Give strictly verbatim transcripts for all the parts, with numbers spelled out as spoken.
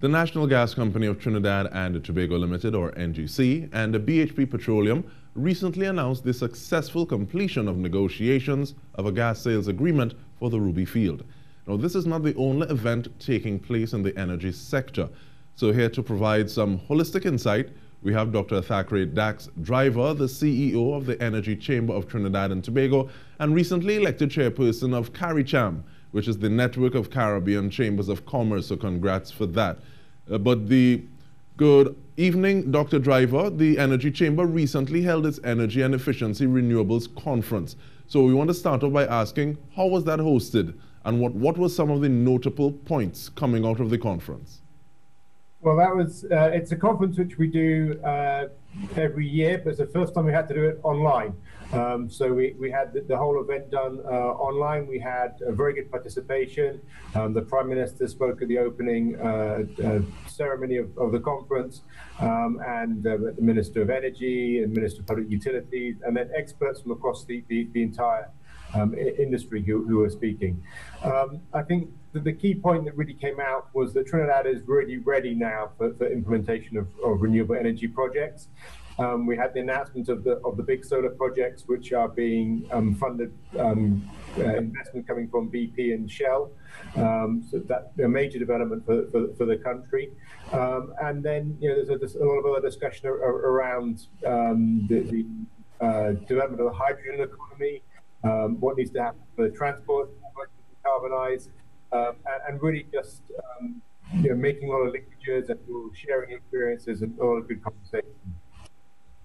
The National Gas Company of Trinidad and Tobago Limited, or N G C, and the B H P Petroleum recently announced the successful completion of negotiations of a gas sales agreement for the Ruby Field. Now, this is not the only event taking place in the energy sector. So here to provide some holistic insight, we have Doctor Thackwray Dax Driver, the C E O of the Energy Chamber of Trinidad and Tobago, and recently elected chairperson of CARICHAM, which is the network of Caribbean Chambers of Commerce, so congrats for that. Uh, but the good evening, Doctor Driver. The Energy Chamber recently held its Energy and Efficiency Renewables Conference. So we want to start off by asking, how was that hosted? And what, what were some of the notable points coming out of the conference? Well, that was, uh, it's a conference which we do uh, every year, but it's the first time we had to do it online. Um, so we, we had the, the whole event done uh, online. We had a very good participation. Um, the Prime Minister spoke at the opening uh, uh, ceremony of, of the conference, um, and uh, the Minister of Energy and Minister of Public Utilities, and then experts from across the, the, the entire Um, industry who, who are speaking. Um, I think that the key point that really came out was that Trinidad is really ready now for, for implementation of, of renewable energy projects. Um, we had the announcement of the of the big solar projects, which are being um, funded um, uh, investment coming from B P and Shell. Um, so that a major development for for, for the country. Um, and then you know there's a, there's a lot of other discussion ar around um, the, the uh, development of the hydrogen economy. Um, what needs to happen for transport, how much to decarbonize, um, and, and really just um, you know, making a lot of linkages and sharing experiences and all good conversation.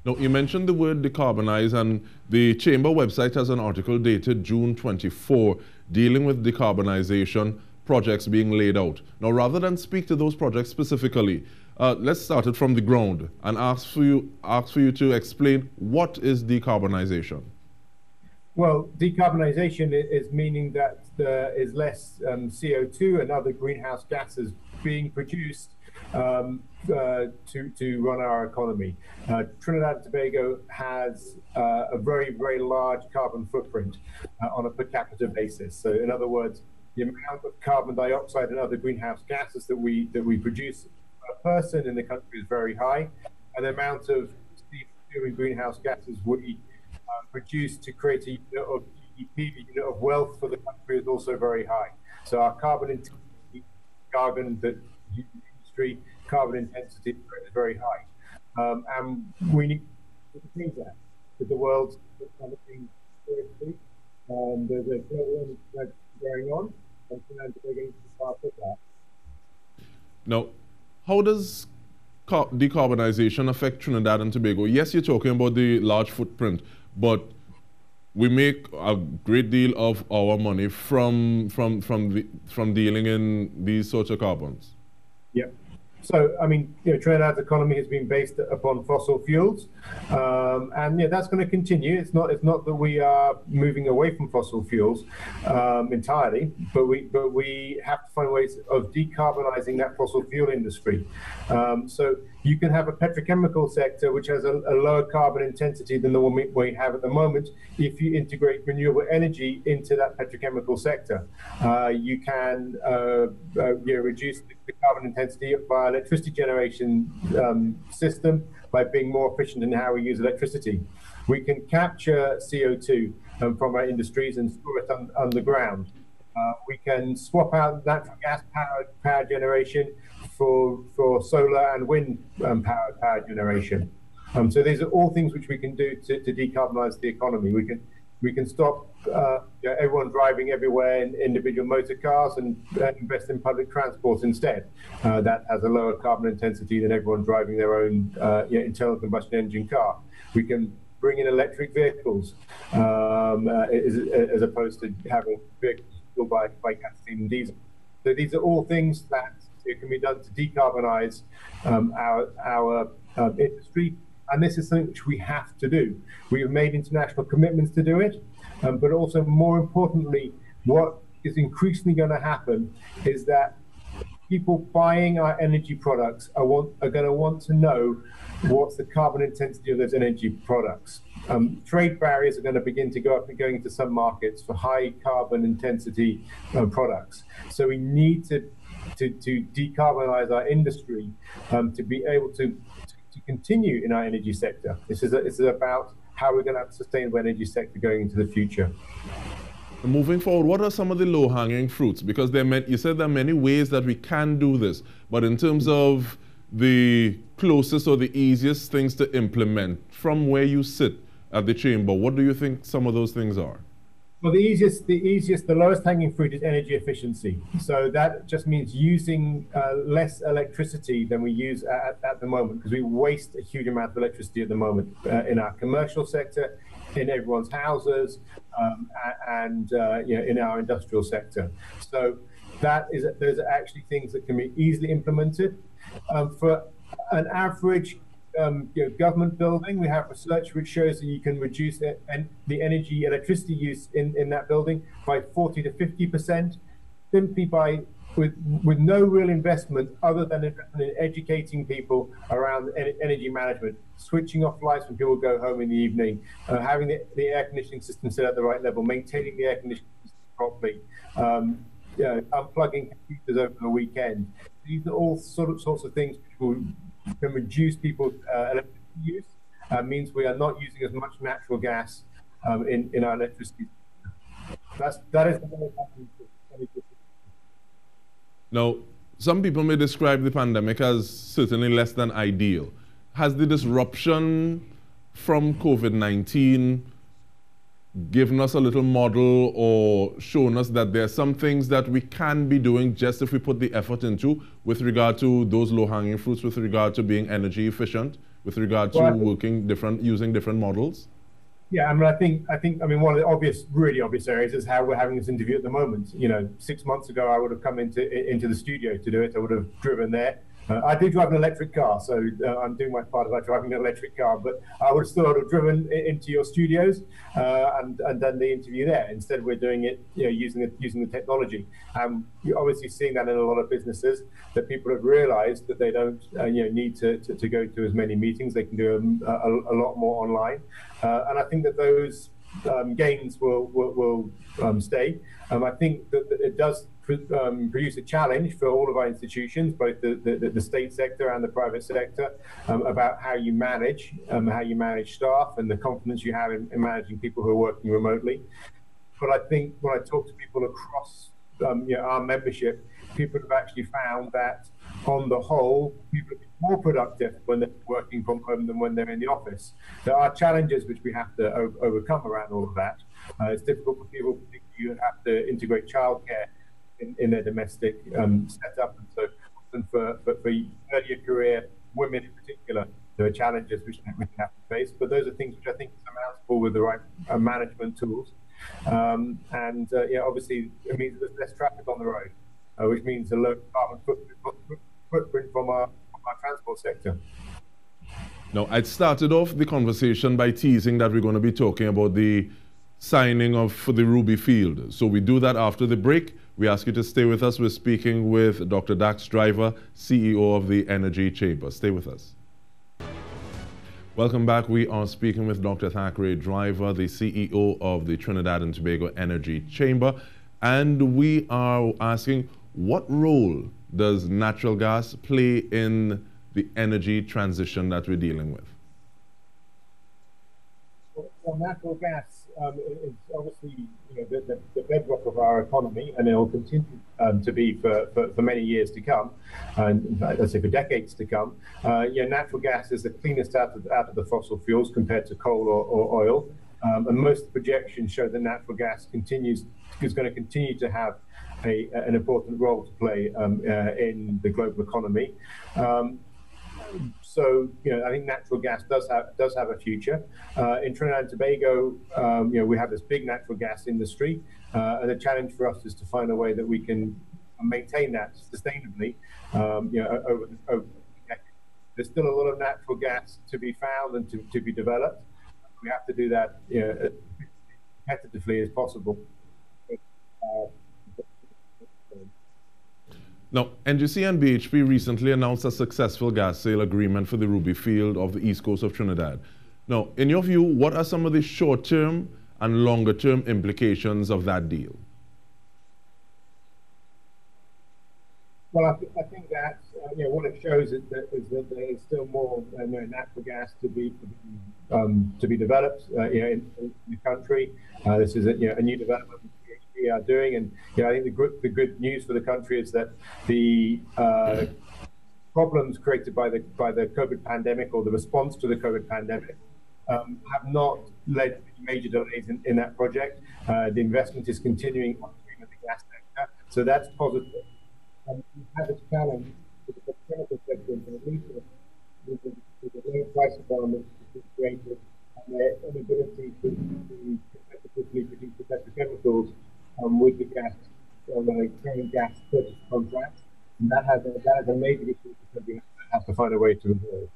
Now, you mentioned the word decarbonize, and the Chamber website has an article dated June twenty-fourth dealing with decarbonization projects being laid out. Now, rather than speak to those projects specifically, uh, let's start it from the ground and ask for you, ask for you to explain what is decarbonization. Well, decarbonization is meaning that there is less um, C O two and other greenhouse gases being produced um, uh, to, to run our economy. Uh, Trinidad and Tobago has uh, a very, very large carbon footprint uh, on a per capita basis. So in other words, the amount of carbon dioxide and other greenhouse gases that we, that we produce per person in the country is very high, and the amount of C O two and greenhouse gases we produced to create a unit of G D P, a unit of wealth for the country is also very high. So our carbon intensity, carbon that industry, carbon intensity is very high, um, and we need to change that. With the world's kind of thing seriously, um, there's a global warming going on, and we're going to start with that. Now, how does decarbonization affect Trinidad and Tobago? Yes, you're talking about the large footprint, but we make a great deal of our money from from from the, from dealing in these sorts of carbons. Yeah. So I mean, you know, Trinidad's economy has been based upon fossil fuels, um, and yeah, that's going to continue. It's not it's not that we are moving away from fossil fuels um, entirely, but we but we have to find ways of decarbonizing that fossil fuel industry. Um, so you can have a petrochemical sector which has a, a lower carbon intensity than the one we, we have at the moment. If you integrate renewable energy into that petrochemical sector, uh, you can uh, uh, you know, reduce the carbon intensity by electricity generation um, system by being more efficient in how we use electricity. We can capture C O two um, from our industries and store it on, on the ground. Uh, we can swap out natural gas powered power generation for, for solar and wind um, powered power generation. Um, so these are all things which we can do to, to decarbonize the economy. We can, we can stop uh, you know, everyone driving everywhere in individual motor cars and uh, invest in public transport instead. Uh, that has a lower carbon intensity than everyone driving their own uh, you know, internal combustion engine car. We can bring in electric vehicles um, uh, as, as opposed to having vehicles by, by gasoline and diesel. So these are all things that it can be done to decarbonize um, our, our uh, industry, and this is something which we have to do. We have made international commitments to do it, um, but also more importantly, what is increasingly going to happen is that people buying our energy products are, want, are going to want to know what's the carbon intensity of those energy products. Um, trade barriers are going to begin to go up and going into some markets for high carbon intensity uh, products. So we need to to, to decarbonize our industry, um, to be able to, to, to continue in our energy sector. This is, a, this is about how we're going to have a sustainable energy sector going into the future. Moving forward, what are some of the low-hanging fruits? Because there may, you said there are many ways that we can do this, but in terms of the closest or the easiest things to implement from where you sit at the chamber, what do you think some of those things are? Well, the easiest, the easiest, the lowest hanging fruit is energy efficiency. So that just means using uh, less electricity than we use at, at the moment, because we waste a huge amount of electricity at the moment uh, in our commercial sector, in everyone's houses, um, and uh, you know, in our industrial sector. So that is, those are actually things that can be easily implemented. Um, for an average Um, you know, government building, we have research which shows that you can reduce the, en the energy electricity use in, in that building by forty to fifty percent simply by with with no real investment other than in, in educating people around en energy management, switching off lights when people go home in the evening, uh, having the, the air conditioning system set at the right level, maintaining the air conditioning system properly, um, you know, unplugging computers over the weekend. These are all sort of sorts of things which will can reduce people's uh, electricity use. Uh, means we are not using as much natural gas um, in in our electricity. That's that is. Now, some people may describe the pandemic as certainly less than ideal. Has the disruption from COVID nineteen given us a little model or shown us that there are some things that we can be doing just if we put the effort into, with regard to those low-hanging fruits, with regard to being energy efficient, with regard to well, working different, using different models? Yeah, I mean, I think, I think, I mean, one of the obvious, really obvious areas is how we're having this interview at the moment. You know, six months ago, I would have come into into the studio to do it. I would have driven there. Uh, I do drive an electric car, so uh, I'm doing my part about driving an electric car, but I would still have driven into your studios uh, and, and done the interview there. Instead, we're doing it you know, using, the, using the technology. Um, you're obviously seeing that in a lot of businesses, that people have realized that they don't uh, you know, need to, to, to go to as many meetings. They can do a, a, a lot more online. Uh, and I think that those um, gains will, will, will um, stay. Um, I think that, that it does Um, produce a challenge for all of our institutions, both the, the, the state sector and the private sector, um, about how you manage, um, how you manage staff and the confidence you have in, in managing people who are working remotely. But I think when I talk to people across um, you know, our membership, people have actually found that on the whole, people are more productive when they're working from home than when they're in the office. There are challenges which we have to o overcome around all of that. Uh, it's difficult for people, particularly who have to integrate childcare In, in their domestic um, setup, and so often for, for, for earlier career women in particular, there are challenges which we have to face. But those are things which I think are surmountable with the right uh, management tools. Um, and uh, yeah, obviously it means there's less traffic on the road, uh, which means a low carbon footprint, footprint from, our, from our transport sector. Now, I started off the conversation by teasing that we're going to be talking about the signing of for the Ruby Field. So we do that after the break. We ask you to stay with us. We're speaking with Doctor Dax Driver, C E O of the Energy Chamber. Stay with us. Welcome back. We are speaking with Doctor Thackwray Driver, the C E O of the Trinidad and Tobago Energy Chamber. And we are asking, what role does natural gas play in the energy transition that we're dealing with? Well, natural gas Um, it's obviously you know, the, the, the bedrock of our economy, and it will continue um, to be for, for, for many years to come, and in fact, let's say for decades to come. Uh, yeah, natural gas is the cleanest out of, out of the fossil fuels compared to coal or, or oil, um, and most projections show that natural gas continues is going to continue to have a, an important role to play um, uh, in the global economy. Um, So, you know, I think natural gas does have does have a future. Uh, in Trinidad and Tobago, um, you know, we have this big natural gas industry, uh, and the challenge for us is to find a way that we can maintain that sustainably. Um, you know, over, over there's still a lot of natural gas to be found and to, to be developed. We have to do that you know, as competitively as possible. Uh, Now, N G C and B H P recently announced a successful gas sale agreement for the Ruby Field of the east coast of Trinidad. Now, in your view, what are some of the short-term and longer-term implications of that deal? Well, I, th I think that uh, you know, what it shows is that, is that there is still more uh, natural gas to be um, to be developed uh, you know, in, in the country. Uh, this is a, you know, a new development that B H P are doing, and you know, I think the good the good news for the country is that the uh, problems created by the by the COVID pandemic, or the response to the COVID pandemic, um, have not led to major delays in, in that project. Uh, the investment is continuing on the gas sector, so that's positive. And we have a challenge with the chemical sector in Indonesia, with the, with the low price environment which is created and their inability to, to competitively produce the petrochemicals um, with the gas, um, the current gas purchase contracts. And that has a, that has a major issue that we have to find a way to resolve.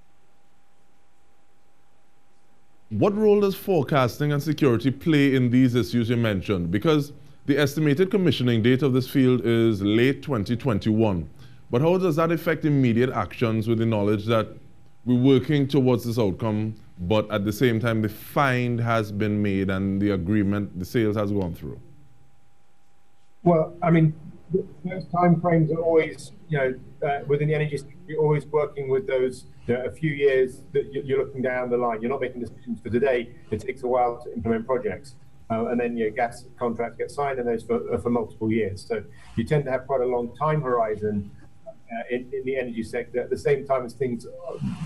What role does forecasting and security play in these issues you mentioned? Because the estimated commissioning date of this field is late twenty twenty-one. But how does that affect immediate actions with the knowledge that we're working towards this outcome, but at the same time the find has been made and the agreement, the sales has gone through? Well, I mean, those timeframes are always, you know, uh, within the energy sector, you're always working with those, you know, a few years that you're looking down the line. You're not making decisions for today. It takes a while to implement projects. Uh, and then your gas contracts get signed, and those for, uh, for multiple years. So you tend to have quite a long time horizon uh, in, in the energy sector, at the same time as things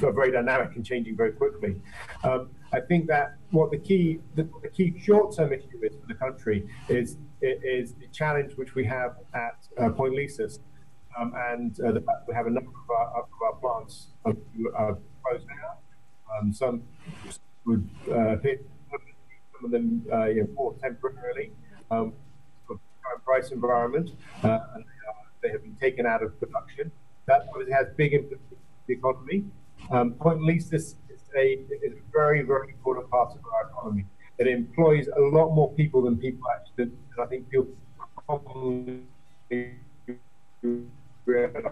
are very dynamic and changing very quickly. Um, I think that what the key, the, the key short-term issue is for the country is, is the challenge which we have at uh, Point Lisas, um, and uh, the fact that we have a number of our, of our plants uh, uh, closed now. Um, some would uh, hit of them uh, you know, more temporarily um, for current price environment, uh, and uh, they have been taken out of production. That obviously has big implications for the economy. Um, Point Lisas is a, is a very, very important part of our economy. It employs a lot more people than people actually, than I think people commonly realize.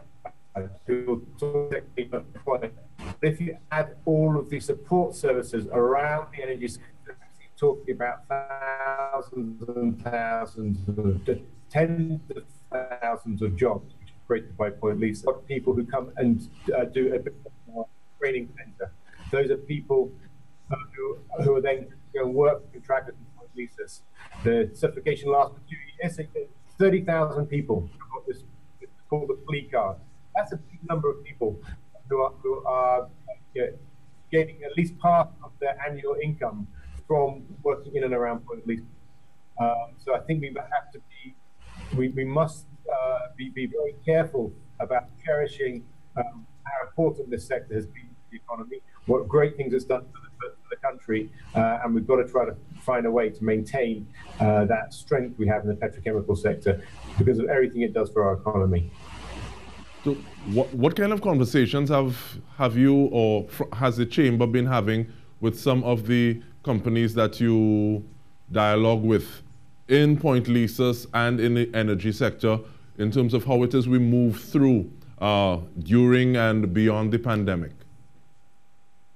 If you add all of the support services around the energy sector, talking about thousands and thousands of, tens of thousands of jobs which are created by Point Lisas. People who come and uh, do a bit more training centre. Those are people uh, who, who are then going to work for contractors in Point Lisas. The certification lasts for two years. thirty thousand people have got this, it's called the fleet card. That's a big number of people who are, who are you know, getting at least part of their annual income from working in and around Point Lisas. Um, so I think we have to be, we, we must uh, be, be very careful about cherishing um, how important this sector has been to the economy, what great things it's done for the, for the country, uh, and we've got to try to find a way to maintain uh, that strength we have in the petrochemical sector because of everything it does for our economy. So what, what kind of conversations have, have you or has the Chamber been having with some of the companies that you dialogue with in Point Lisas and in the energy sector in terms of how it is we move through uh, during and beyond the pandemic?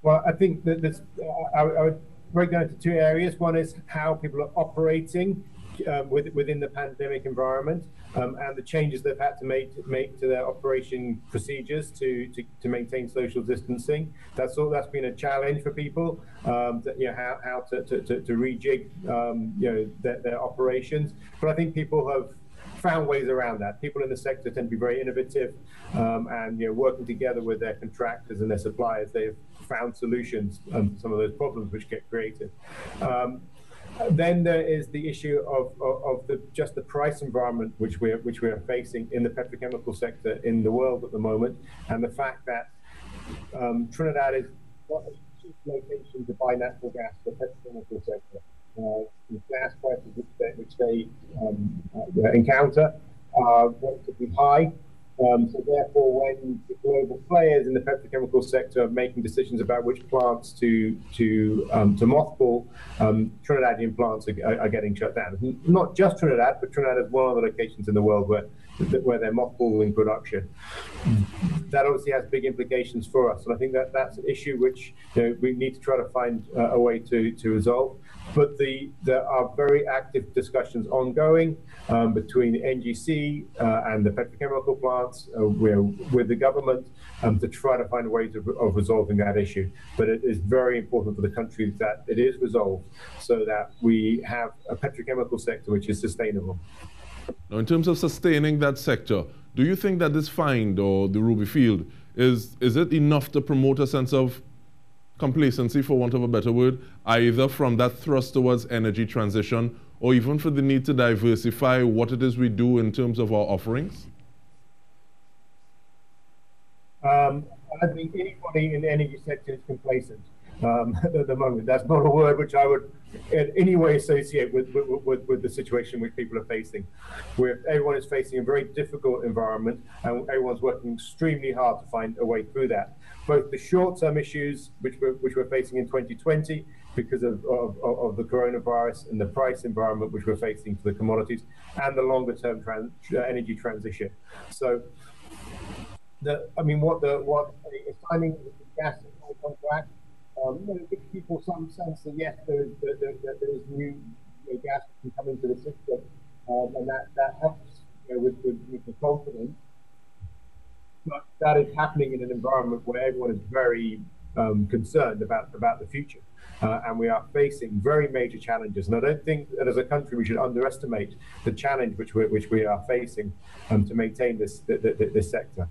Well, I think that this, uh, I, I would break down into two areas. One is how people are operating uh, with, within the pandemic environment um, and the changes they've had to make, make to their operation procedures to, to, to maintain social distancing. That's all, that's been a challenge for people, um, that, you know, how, how to, to, to, to rejig um, you know, their, their operations. But I think people have found ways around that. People in the sector tend to be very innovative, um, and you know, working together with their contractors and their suppliers, they've found solutions um, to some of those problems which get created. Um, then there is the issue of, of, of the, just the price environment which we're, which we're facing in the petrochemical sector in the world at the moment, and the fact that um, Trinidad is not a cheap location to buy natural gas for the petrochemical sector. Uh, the gas prices which they, which they um, uh, encounter are relatively high. Um, so therefore, when the global players in the petrochemical sector are making decisions about which plants to to um, to mothball, um, Trinidadian plants are, are getting shut down. Not just Trinidad, but Trinidad is one of the locations in the world where where they're mothballing production. That obviously has big implications for us, and I think that that's an issue which, you know, we need to try to find uh, a way to to resolve. But the there are very active discussions ongoing um, between N G C uh, and the petrochemical plants, uh, where, with the government, um, to try to find a way to, of resolving that issue. But it is very important for the country that it is resolved, so that we have a petrochemical sector which is sustainable. Now, in terms of sustaining that sector, do you think that this find, or the Ruby Field, is is it enough to promote a sense of complacency, for want of a better word, either from that thrust towards energy transition, or even for the need to diversify what it is we do in terms of our offerings? Um, I think anybody in the energy sector is complacent um, at the moment. That's not a word which I would in any way associate with, with, with, with the situation which people are facing. Where everyone is facing a very difficult environment, and everyone's working extremely hard to find a way through that. Both the short-term issues which we're, which we're facing in twenty twenty because of, of, of the coronavirus and the price environment which we're facing for the commodities, and the longer-term trans, uh, energy transition. So, the, I mean, what the what the signing gas contract, Um, you know, it gives people some sense that yes, there is, there, there, there is new you know, gas that can come into the system, um, and that, that helps you know, with, with, with the confidence. But that is happening in an environment where everyone is very um, concerned about, about the future. Uh, and we are facing very major challenges. And I don't think that as a country we should underestimate the challenge which, we're, which we are facing um, to maintain this, the, the, this sector.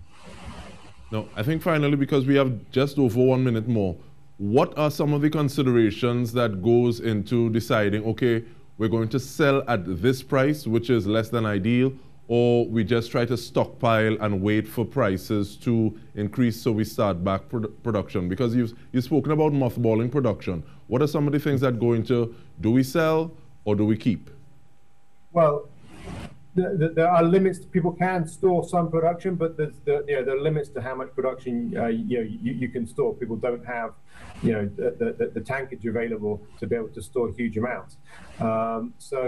Now, I think finally, because we have just over one minute more, what are some of the considerations that goes into deciding, okay, we're going to sell at this price, which is less than ideal, or we just try to stockpile and wait for prices to increase so we start back produ production? Because you've, you've spoken about mothballing production. What are some of the things that go into, do we sell or do we keep? Well, The, the, there are limits. People can store some production, but there's the, you know, there are limits to how much production uh, you, know, you you can store. People don't have, you know, the, the, the tankage available to be able to store huge amounts. Um, so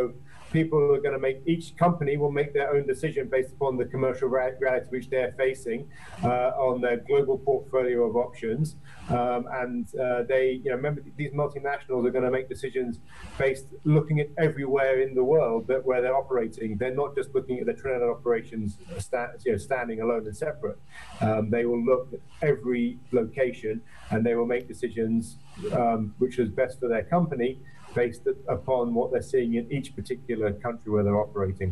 people are going to make, each company will make their own decision based upon the commercial reality which they're facing, uh, on their global portfolio of options, um, and uh, they, you know, remember these multinationals are going to make decisions based looking at everywhere in the world that where they're operating. They're not just looking at the Trinidad operations sta you know, standing alone and separate. Um, they will look at every location, and they will make decisions um, which is best for their company based upon what they're seeing in each particular country where they're operating.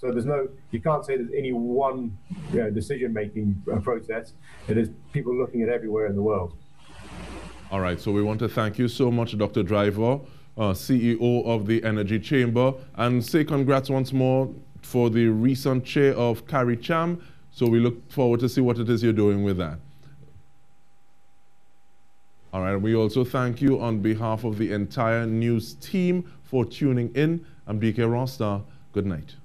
So there's no, you can't say there's any one you know, decision-making process. It is people looking at everywhere in the world. All right, so we want to thank you so much, Doctor Driver, Uh, C E O of the Energy Chamber, and say congrats once more for the recent chair of CARICHAM. So we look forward to see what it is you're doing with that. All right, we also thank you on behalf of the entire news team for tuning in. I'm B K Rostar. Good night.